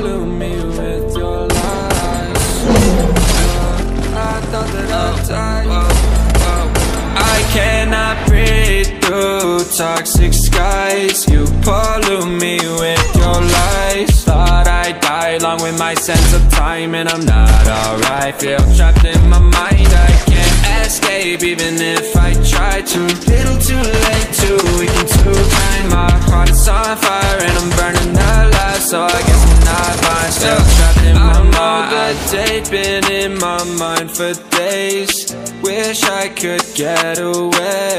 blew me with your lies. I thought that I'd die. I cannot breathe through toxic skies. You pollute me with your lies. Thought I'd die along with my sense of time, and I'm not alright. Feel trapped in my mind, I can't escape even if I try to. Little too late, too weak and too blind. My heart is on fire and I'm burning alive, so I guess I'm not fine. Still trapped in my mind. All the day been in my mind for days. Wish I could get away.